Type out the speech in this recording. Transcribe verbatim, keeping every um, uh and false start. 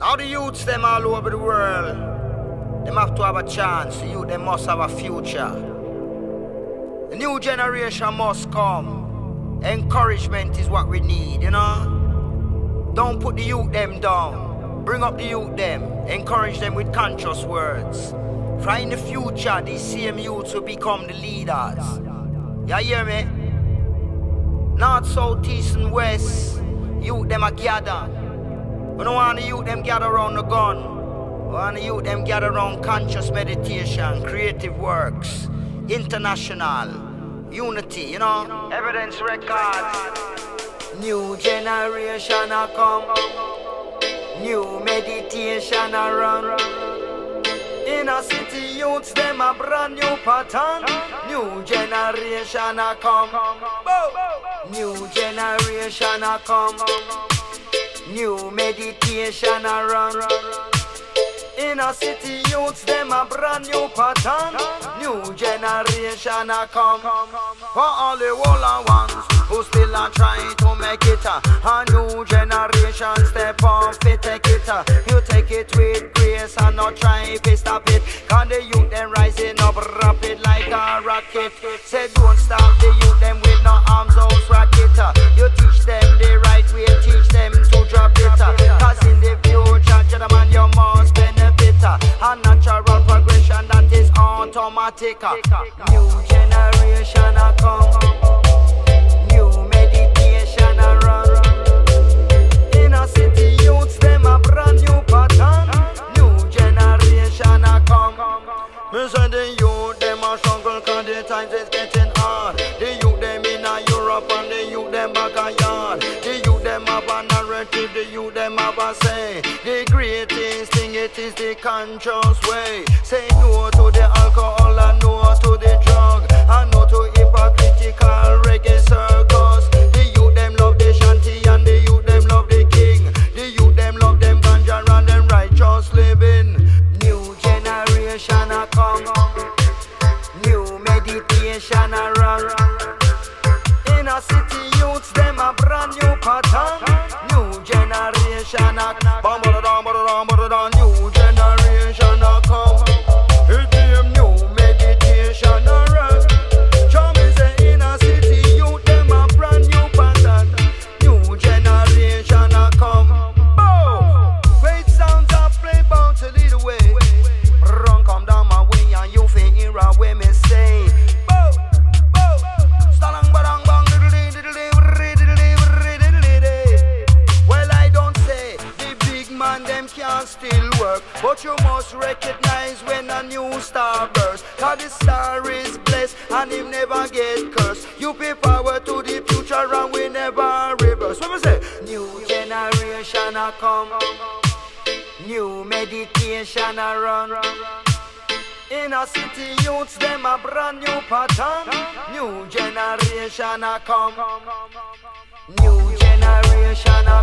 Now the youths them all over the world, them have to have a chance. The youth them must have a future. The new generation must come. Encouragement is what we need, you know. Don't put the youth them down. Bring up the youth them. Encourage them with conscious words. For in the future, these same youths will become the leaders. You hear me? North, south, east and west, youth them are gathered. We don't want the youth them gather around the gun. We want the youth them gather around conscious meditation, creative works, international, unity, you know? Evidence Records. New generation a come. New meditation a run. In a city, youths, them a brand new pattern. New generation a come. New generation a come. New meditation a run. In a city, youths, them a brand new pattern. New generation a come. For all the older ones who still are trying to make it, a new generation step up, it take it. You take it with grace and not try to stop it. Can the youth them rising up rapid like a rocket? Say don't stop the youth them with no arms out rocket. You teach them the right way, teach them to drop it. Cause in the future, gentlemen, you must benefit. A natural progression that is automatic. New generation a come. Me say the youth them a struggle cause the times is getting hard. The youth them in a Europe and the youth them back a yard. The youth them have a narrative, the youth them have a say. The greatest thing it is the conscious way. Say no to the alcohol and no to the drug, and no to hypocritical reggae circus. The youth them love the shanty and the youth them love the king. The youth them love them ganja and them righteous living. New generation a come, new meditation a run. In a city, youths them a brand new pattern. New generation a come, new generation a come. It them new meditation a run. Chum is in a city, youth them a brand new pattern. New generation a come. Boom! Great sounds are play bound to lead the way. Run, come down my way, and you feel here where me say. Bow, bow, stalang badang bang, diddle diddle diddle. Well, I don't say the big man them can still work, but you must recognize when a new star bursts. Cause the star is blessed and him never get cursed. You pay power to the future and we never reverse. What we say? New generation a come. New meditation a run. In a city, youths them a brand new pattern. New generation a come. New generation a